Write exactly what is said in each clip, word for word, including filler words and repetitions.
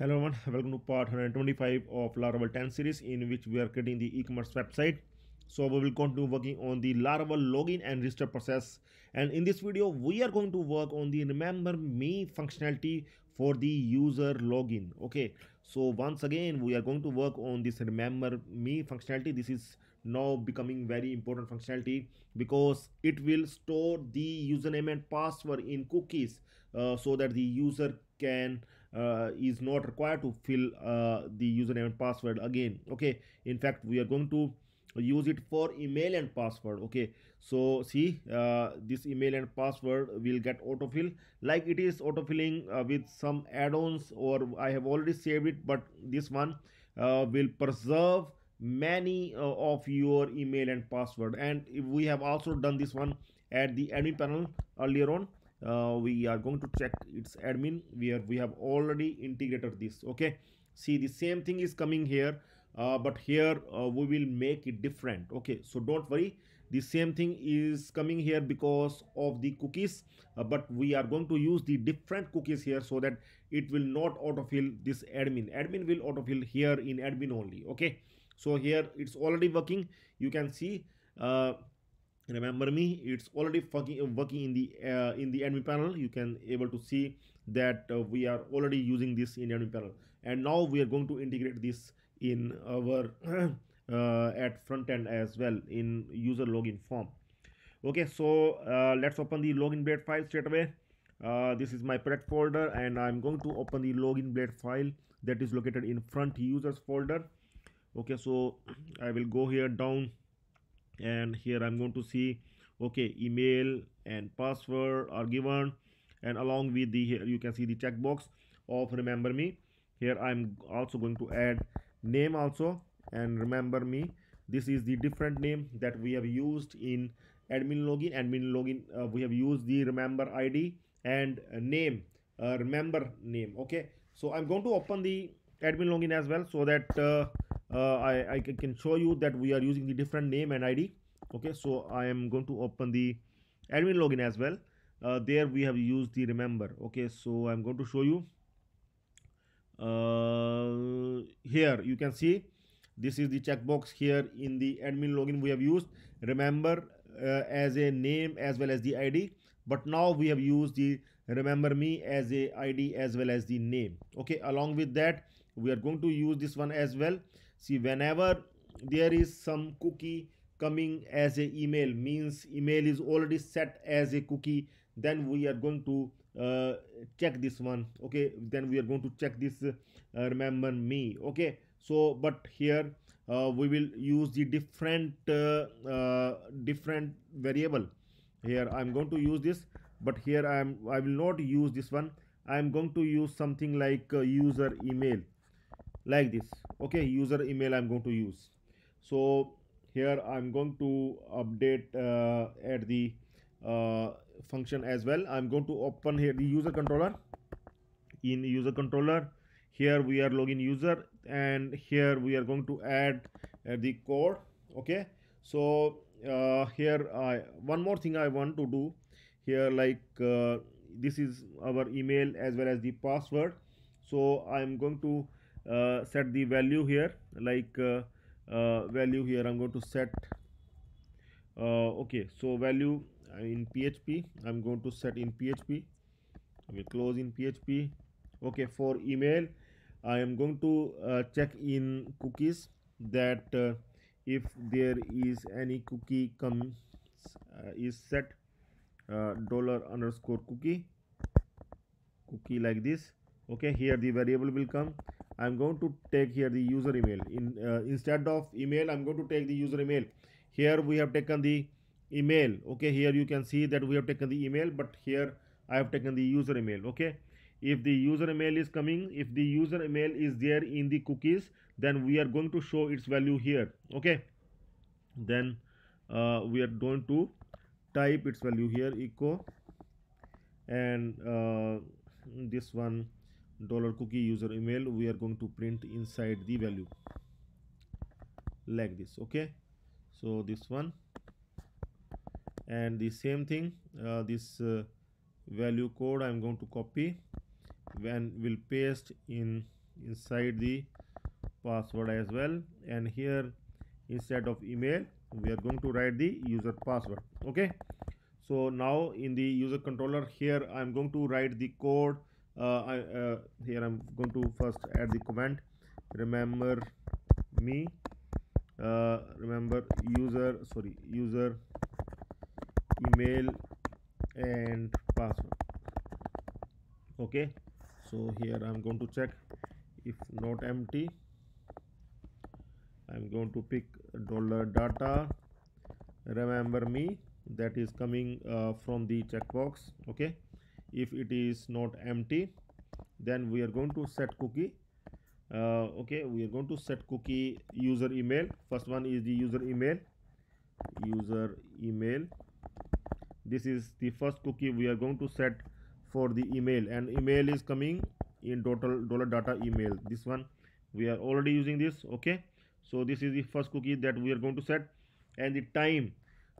Hello everyone, welcome to part one hundred twenty-five of Laravel ten series, in which we are creating the e-commerce website. So we will continue working on the Laravel login and register process, and in this video we are going to work on the remember me functionality for the user login. Okay, so once again we are going to work on this remember me functionality. This is now becoming very important functionality because it will store the username and password in cookies uh, so that the user can uh, is not required to fill uh, the username and password again. Okay, in fact we are going to use it for email and password. Okay, so see uh, this email and password will get autofill, like it is autofilling uh, with some add-ons, or I have already saved it, but this one uh, will preserve many uh, of your email and password. And we have also done this one at the admin panel earlier on. Uh, we are going to check its admin where we have already integrated this. Okay, see the same thing is coming here, uh, but here uh, we will make it different. Okay, so don't worry, the same thing is coming here because of the cookies, uh, but we are going to use the different cookies here so that it will not autofill this admin. Admin will autofill here in admin only. Okay, so here it's already working. You can see uh, remember me, it's already fucking working in the uh, in the admin panel. You can able to see that uh, we are already using this in admin panel, and now we are going to integrate this in our uh, at front end as well in user login form. Okay, so uh, let's open the login blade file straight away. Uh, this is my project folder, and I'm going to open the login blade file that is located in front users folder. Okay, so I will go here down, and here I'm going to see, okay, email and password are given, and along with the, here you can see the checkbox of remember me. Here I'm also going to add name also, and remember me, this is the different name that we have used in admin login. Admin login uh, we have used the remember I D and name, uh, remember name. Okay, so I'm going to open the admin login as well so that uh, Uh, I, I can show you that we are using the different name and I D. Okay, so I am going to open the admin login as well. Uh, there we have used the remember. Okay, so I'm going to show you. Uh, here you can see this is the checkbox here in the admin login. We have used remember uh, as a name as well as the I D, but now we have used the remember me as a I D as well as the name. Okay, along with that we are going to use this one as well. See, whenever there is some cookie coming as a email, means email is already set as a cookie, then we are going to uh, check this one. Okay, then we are going to check this uh, remember me. Okay, so but here uh, we will use the different uh, uh, different variable. Here I'm going to use this, but here I am I will not use this one. I'm going to use something like uh, user email, like this. Okay, user email I'm going to use. So here I'm going to update uh, at the uh, function as well. I'm going to open here the user controller. In user controller, here we are login user, and here we are going to add uh, the code. Okay, so uh, here I one more thing I want to do here, like uh, this is our email as well as the password. So I'm going to Uh, set the value here, like uh, uh, value here I'm going to set uh, okay, so value in P H P I'm going to set in P H P. I will close in P H P. Okay, for email I am going to uh, check in cookies that uh, if there is any cookie comes uh, is set uh, dollar underscore cookie cookie like this. Okay, here the variable will come. I'm going to take here the user email. In uh, instead of email, I'm going to take the user email. Here we have taken the email. Okay, here you can see that we have taken the email, but here I have taken the user email. Okay, if the user email is coming, if the user email is there in the cookies, then we are going to show its value here. Okay, then uh, we are going to type its value here, echo, and uh, this one dollar cookie user email we are going to print inside the value like this. Okay, so this one, and the same thing uh, this uh, value code I'm going to copy and will paste in inside the password as well, and here instead of email we are going to write the user password. Okay, so now in the user controller here I am going to write the code. uh, I, uh, here I am going to first add the command remember me uh, remember user sorry user email and password. Okay, so here I'm going to check if not empty. I'm going to pick dollar data remember me, that is coming uh, from the checkbox. Okay, if it is not empty then we are going to set cookie. Uh, okay, we are going to set cookie user email. First one is the user email user email this is the first cookie we are going to set for the email, and email is coming in total dollar data email. This one we are already using this. Okay, so this is the first cookie that we are going to set, and the time,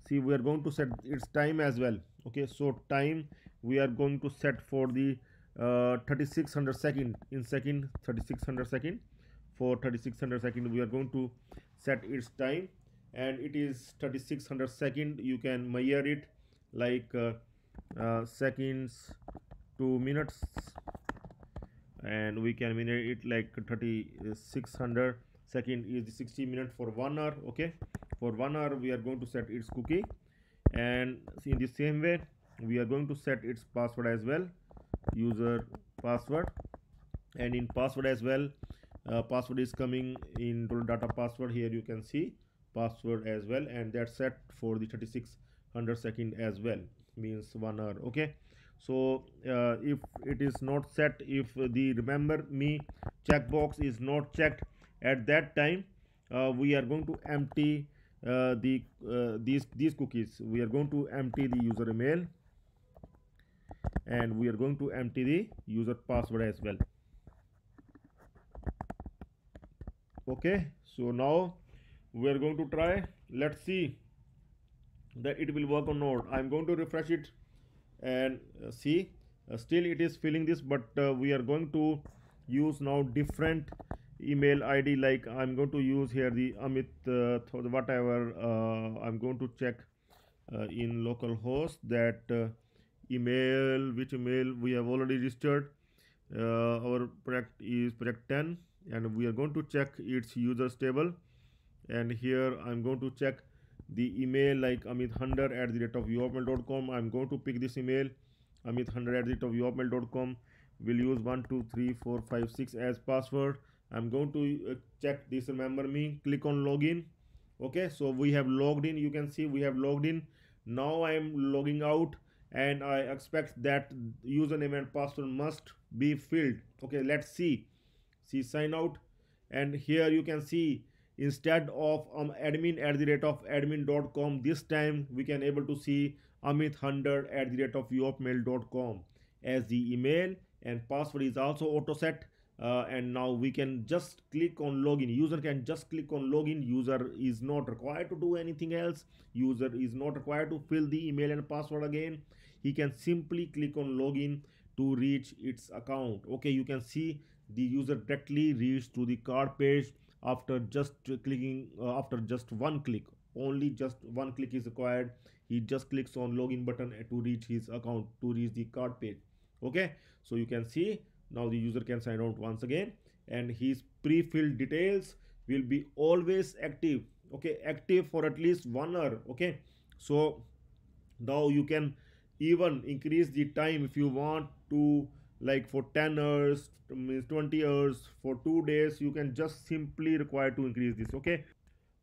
see we are going to set its time as well. Okay, so time we are going to set for the uh, thirty-six hundred second in second thirty-six hundred second for thirty-six hundred second we are going to set its time, and it is thirty-six hundred second. You can measure it like uh, uh, seconds to minutes, and we can measure it like thirty-six hundred second is the sixty minutes for one hour. Okay, for one hour we are going to set its cookie, and in the same way we are going to set its password as well, user password. And in password as well, uh, password is coming in data password. Here you can see password as well, and that's set for the thirty-six hundred second as well, means one hour. Okay, so uh, if it is not set, if the remember me checkbox is not checked at that time, uh, we are going to empty uh, the uh, these these cookies. We are going to empty the user email, and we are going to empty the user password as well. Okay, so now we are going to try, let's see that it will work or not. I'm going to refresh it and uh, see, uh, still it is filling this, but uh, we are going to use now different email I D. Like I'm going to use here the Amit uh, whatever. uh, I'm going to check uh, in localhost that uh, email, which email we have already registered. Uh, our project is project ten, and we are going to check its users table, and here I'm going to check the email like amit one hundred at the rate of yopmail dot com. I'm going to pick this email amit one hundred at the rate of yopmail dot com. We'll use one two three four five six as password. I'm going to uh, check this remember me, click on login. Okay, so we have logged in. You can see we have logged in. Now I am logging out, and I expect that username and password must be filled. Okay, let's see. See sign out, and here you can see instead of um, admin at the rate of admin dot com, this time we can able to see amit one hundred at the rate of yopmail dot com as the email, and password is also auto set. Uh, and now we can just click on login. User can just click on login. User is not required to do anything else. User is not required to fill the email and password again. He can simply click on login to reach its account. Okay, you can see the user directly reached to the cart page after just clicking, uh, after just one click. Only just one click is required. He just clicks on login button to reach his account, to reach the cart page. Okay, so you can see now the user can sign out once again, and his pre-filled details will be always active. Okay, active for at least one hour. Okay, so now you can even increase the time if you want to, like for ten hours, means twenty hours, for two days. You can just simply require to increase this. Okay,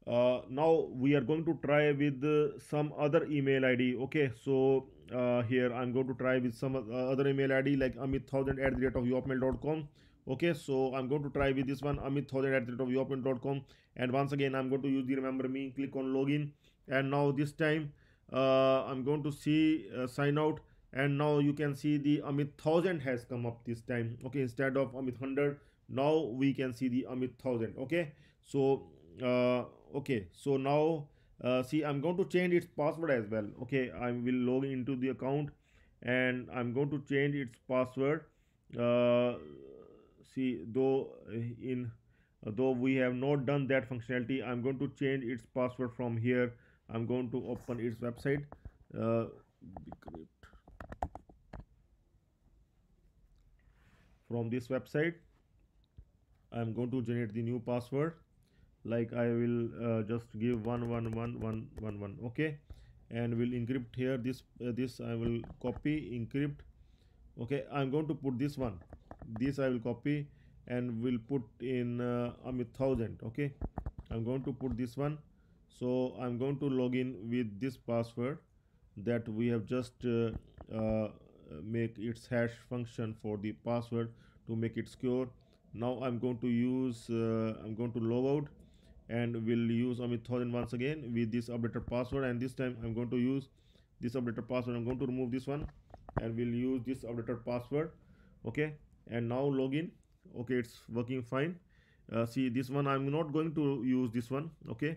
uh, now we are going to try with uh, some other email I D. Okay, so uh here I'm going to try with some uh, other email I D like amit one thousand at the rate of yopmail dot com. okay, so I'm going to try with this one, amit one thousand at the rate of yopmail dot com, and once again I'm going to use the remember me, click on login, and now this time uh I'm going to see uh, sign out, and now you can see the amit one thousand has come up this time. Okay, instead of amit one hundred, now we can see the amit one thousand. Okay, so uh okay, so now Uh, see, I'm going to change its password as well. Okay, I will log into the account, and I'm going to change its password. Uh, see, though in though we have not done that functionality, I'm going to change its password from here. I'm going to open its website. Uh, from this website, I'm going to generate the new password. Like I will uh, just give one one one one one one, okay, and will encrypt here. This uh, this I will copy, encrypt. Okay, I'm going to put this one. This I will copy and will put in uh, I'm a thousand. Okay, I'm going to put this one. So I'm going to log in with this password that we have just uh, uh, make its hash function for the password to make it secure. Now I'm going to use uh, I'm going to log out and will use Amit thousand once again with this updated password, and this time I'm going to use this updated password. I'm going to remove this one and will use this updated password. Okay, and now login. Okay, it's working fine. Uh, see this one, I'm not going to use this one. Okay,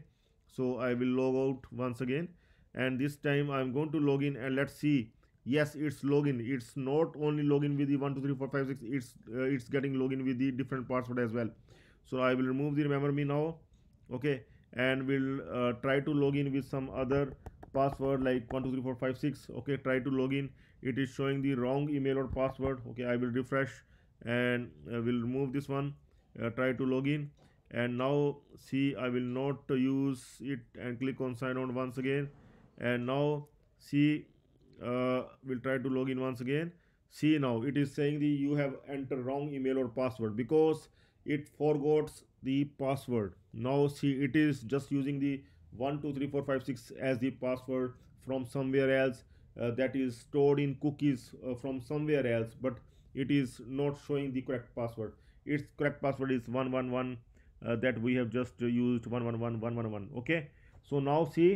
so I will log out once again, and this time I'm going to log in and let's see. Yes, it's login. It's not only login with the one two three four five six. It's uh, it's getting login with the different password as well. So I will remove the remember me now. Okay, and we'll uh, try to login with some other password like one two three four five six. Okay, try to login. It is showing the wrong email or password. Okay, I will refresh and uh, will remove this one. Uh, try to login, and now see I will not uh, use it and click on sign on once again. And now see uh, we'll try to login once again. See, now it is saying the you have entered wrong email or password because it forgot the password. Now see, it is just using the one two three four five six as the password from somewhere else uh, that is stored in cookies uh, from somewhere else, but it is not showing the correct password. Its correct password is one one one uh, that we have just uh, used one one one one one one. Okay, so now see,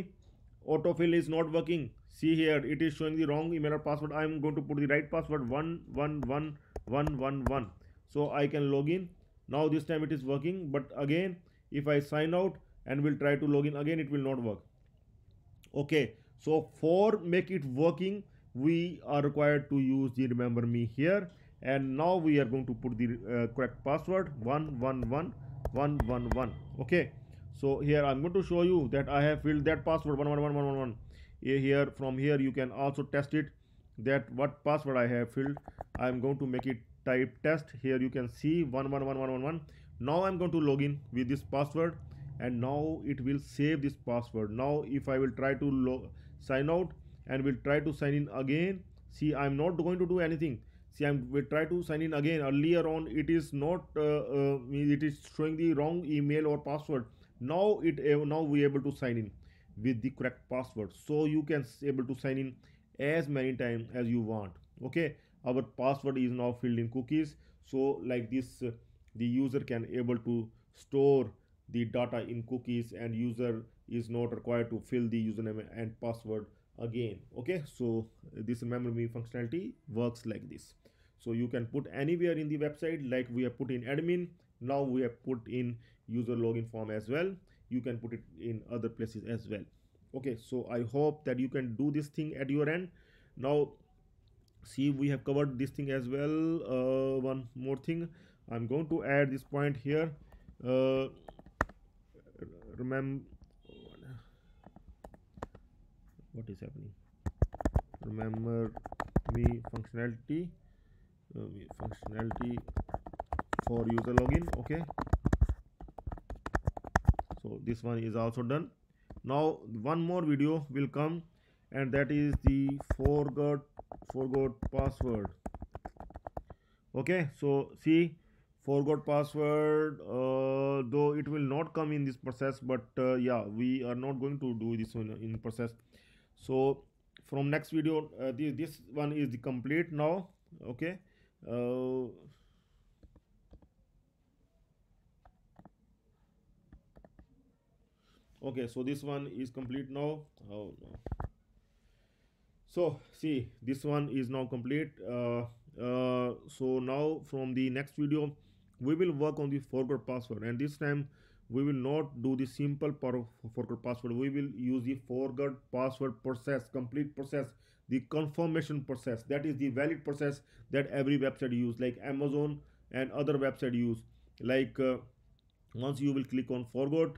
autofill is not working. See here, it is showing the wrong email or password. I am going to put the right password one one one one one one, so I can log in now. This time it is working, but again if I sign out and will try to log in again, it will not work. Okay, so for make it working, we are required to use the remember me here, and now we are going to put the uh, correct password one one one one one one. Okay, so here I'm going to show you that I have filled that password one one one one one one. Here, from here you can also test it that what password I have filled. I'm going to make it type test. Here you can see one one one one one one. Now I'm going to log in with this password, and now it will save this password. Now if I will try to log sign out and will try to sign in again, see I'm not going to do anything. See, I'm will try to sign in again. Earlier on it is not uh, uh, it is showing the wrong email or password. Now it uh, now we able to sign in with the correct password. So you can able to sign in as many times as you want. Okay, our password is now filled in cookies, so like this uh, the user can able to store the data in cookies, and user is not required to fill the username and password again. Okay, so this remember me functionality works like this. So you can put anywhere in the website, like we have put in admin, now we have put in user login form as well. You can put it in other places as well. Okay, so I hope that you can do this thing at your end. Now see, we have covered this thing as well. Uh, one more thing, I'm going to add this point here. Uh, remember what is happening remember me functionality uh, functionality for user login. Okay, so this one is also done. Now one more video will come, and that is the forgot forgot password. Okay, so see, forgot password, uh, though it will not come in this process, but uh, yeah, we are not going to do this one in process. So from next video, uh, this, this one is the complete now. Okay, uh, okay, so this one is complete now. Oh no, so see, this one is now complete. Uh, uh, so now from the next video we will work on the forgot password, and this time we will not do the simple forgot password. We will use the forgot password process, complete process, the confirmation process. That is the valid process that every website use, like Amazon and other website use, like uh, once you will click on forgot,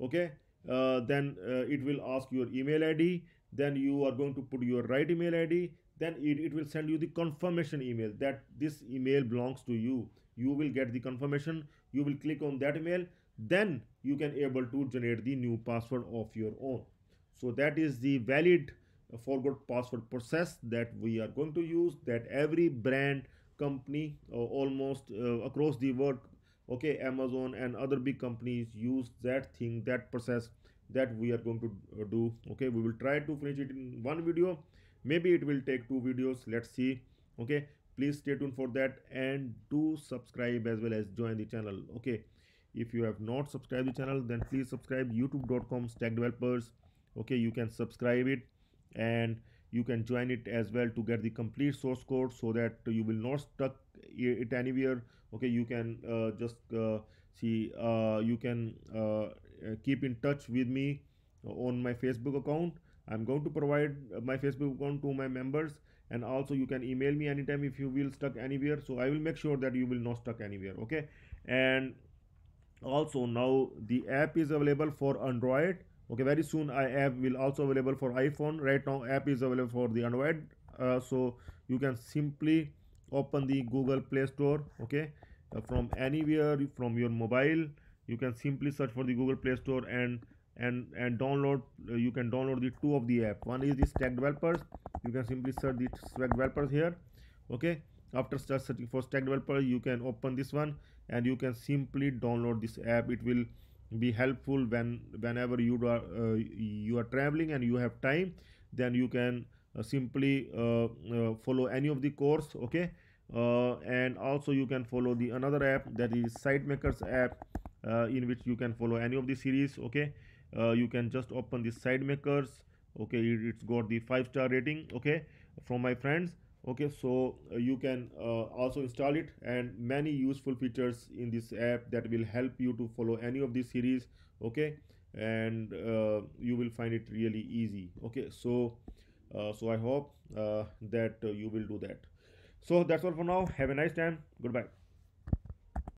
okay, uh, then uh, it will ask your email I D, then you are going to put your right email I D, then it, it will send you the confirmation email that this email belongs to you. You will get the confirmation, you will click on that email, then you can able to generate the new password of your own. So that is the valid forgot password process that we are going to use, that every brand, company, uh, almost uh, across the world, okay, Amazon and other big companies use that thing, that process that we are going to do. Okay, we will try to finish it in one video, maybe it will take two videos, let's see. Okay, please stay tuned for that, and do subscribe as well as join the channel. Okay, if you have not subscribed the channel, then please subscribe, youtube dot com slash stack developers. Okay, you can subscribe it and you can join it as well to get the complete source code, so that you will not stuck it anywhere. Okay, you can uh, just uh, see uh, you can uh, keep in touch with me on my Facebook account. I'm going to provide my Facebook account to my members, and also you can email me anytime if you will stuck anywhere, so I will make sure that you will not stuck anywhere. Okay, and also now the app is available for Android. Okay, very soon I app will also available for iPhone. Right now app is available for the Android, uh, so you can simply open the Google Play Store. Okay, uh, from anywhere from your mobile, you can simply search for the Google Play Store and and and download. Uh, you can download the two of the app. One is the Stack Developers. You can simply search the Stack Developers here. Okay, after searching for Stack Developers, you can open this one and you can simply download this app. It will be helpful when whenever you are uh, you are traveling and you have time, then you can uh, simply uh, uh, follow any of the course. Okay, uh, and also you can follow the another app, that is SideMakers app, uh, in which you can follow any of the series. Okay, uh, you can just open the SideMakers. Okay, it, it's got the five star rating, okay, from my friends. Okay, so uh, you can uh, also install it, and many useful features in this app that will help you to follow any of the series. Okay, and uh, you will find it really easy. Okay, so uh, so I hope uh, that uh, you will do that. So that's all for now. Have a nice time. Goodbye.